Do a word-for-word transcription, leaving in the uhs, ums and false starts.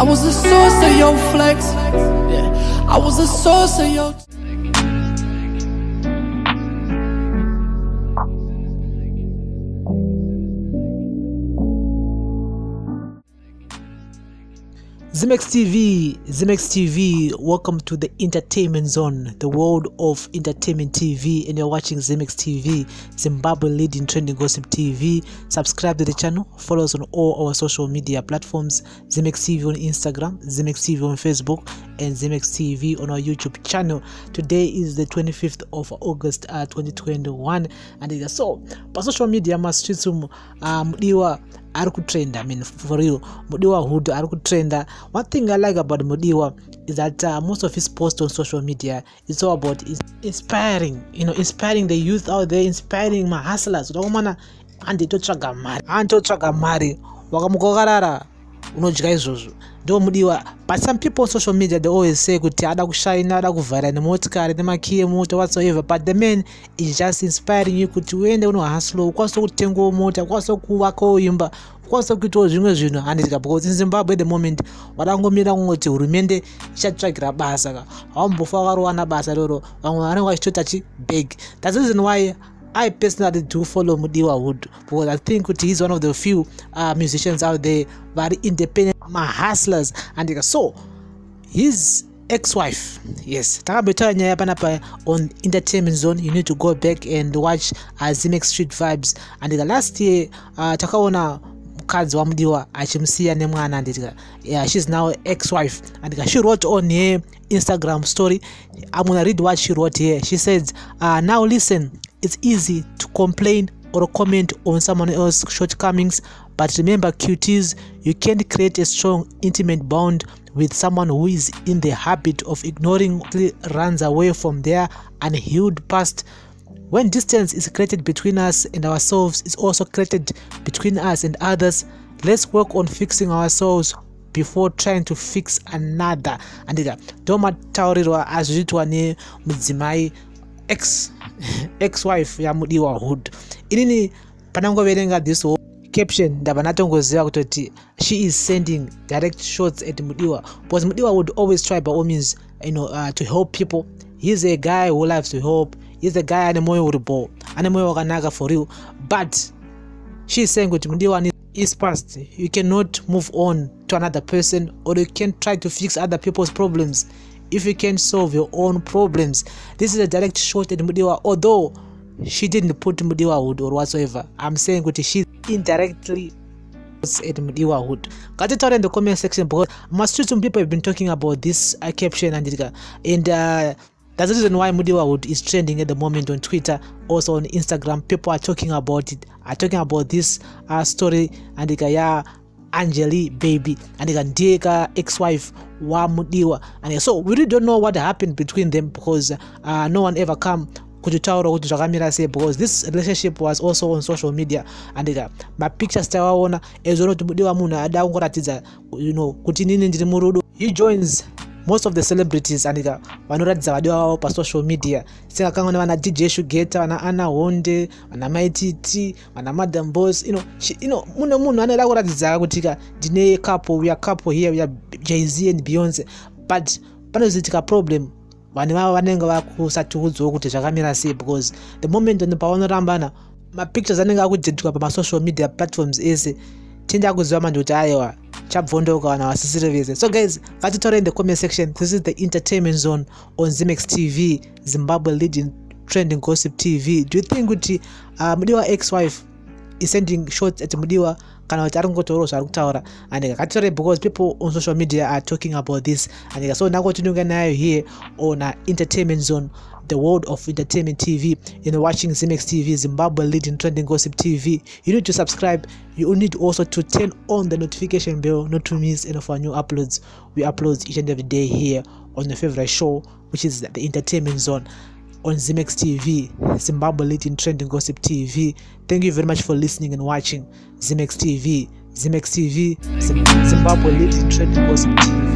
I was the source of your flex. Yeah, I was the source of your. X I M E X T V, X I M E X T V, welcome to the entertainment zone, the world of entertainment T V, and you're watching X I M E X T V, Zimbabwe leading trending gossip T V. Subscribe to the channel, follow us on all our social media platforms, X I M E X T V on Instagram, X I M E X T V on Facebook, and X I M E X T V on our YouTube channel. Today is the twenty-fifth of August uh, twenty twenty-one, and it's so, but social media must treat some, um, Trend, I mean, for real, Mudiwa Hood, Arku Trender. One thing I like about Mudiwa is that uh, most of his posts on social media is all about is inspiring, you know, inspiring the youth out there, inspiring my hustlers. And they don't traga mari, and don't traga mari, wakamukogarara, unojgaizozo. Don't Mudiwa. But some people on social media, they always say, "Good, I don't shine, I don't go viral, no more car, no more key, no more whatsoever." But the man is just inspiring you. Could you end up no hustle? What's so tengo motor? What's so kuwako yumba? What's so kuto zunga zuna? And it's because in Zimbabwe the moment, what I'm going to do is remember shatta grabasaga. I'm before I run a basaroro. I'm going to shoot at you big. That's the reason why I personally do follow Mudiwa Wood, because I think he's one of the few uh, musicians out there, very independent, my hustlers. And so, his ex-wife, yes, on Entertainment Zone, you need to go back and watch uh, X I M E X Street Vibes. And the last year, uh, Takaona Cards Wamdiwa, Achimsia Nemana, and yeah, she's now ex-wife. And she wrote on her Instagram story. I'm gonna read what she wrote here. She said, uh, "Now listen. It's easy to complain or comment on someone else's shortcomings, but remember, cuties, you can't create a strong, intimate bond with someone who is in the habit of ignoring runs away from their unhealed past. When distance is created between us and ourselves, it's also created between us and others. Let's work on fixing ourselves before trying to fix another." And doma taurirwa azvitwa ne mudzimai ex ex-wife ya Mudiwa Hood. Inini panango verenga this whole caption dabanatongoziva kutoti she is sending direct shots at Mudiwa, because Mudiwa would always try by all means, you know, uh, to help people. He's a guy who loves to help. He's a guy ane moyo uripo, ane moyo wakanaga for you. But she is saying that Mudiwa is past. You cannot move on to another person, or you can't try to fix other people's problems if you can solve your own problems. This is a direct shot at Mudiwa, although she didn't put Mudiwa Wood or whatsoever. I'm saying that she indirectly at Mudiwa Wood. Got it out in the comment section, because I'm sure some people have been talking about this uh, caption, and and uh, that's the reason why Mudiwa Wood is trending at the moment on Twitter, also on Instagram. People are talking about it, are talking about this uh, story, and the yeah, Angeli baby and the ex-wife wa Mudiwa. And so we really don't know what happened between them, because uh, no one ever come because this relationship was also on social media. And uh, my pictures tawaona ezono Mudiwa muna adaungoratidza, you know, kutinini ndiri murudo. He joins most of the celebrities and uh, wanoratidza vadiwa pa social media. Sina kangona wana D J Shugeta, wana Anna Wande, wana Mighty T, wana Madam Boss, you know, she, you know, muna muna wana lakuratidza kutika dine couple, we are couple here, we are Jay-Z and Beyonce. But panozitika problem vanhu vanenge vakusati kudzwa kuti zvakamira sei, because the moment when pavanorambana ma pictures anenge akudhedhwa pa social media platforms ese tinda kuziva manje kuti aiwa chabvondoka kana vasisiri vese. So guys, ngatitaure in the comment section. This is the Entertainment Zone on X I M E X T V, Zimbabwe leading trending gossip T V. Do you think kuti uh, Mudiwa ex-wife is sending shots at Mudiwa? And because people on social media are talking about this, and so now what you do here on our Entertainment Zone, the world of entertainment T V, you know, watching X I M E X T V, Zimbabwe leading trending gossip T V. You need to subscribe. You need also to turn on the notification bell, not to miss any of our new uploads. We upload each and every day here on your favorite show, which is the Entertainment Zone on X I M E X T V, Zimbabwe leading trending gossip T V. Thank you very much for listening and watching X I M E X T V, X I M E X T V, Zimbabwe leading trending gossip T V.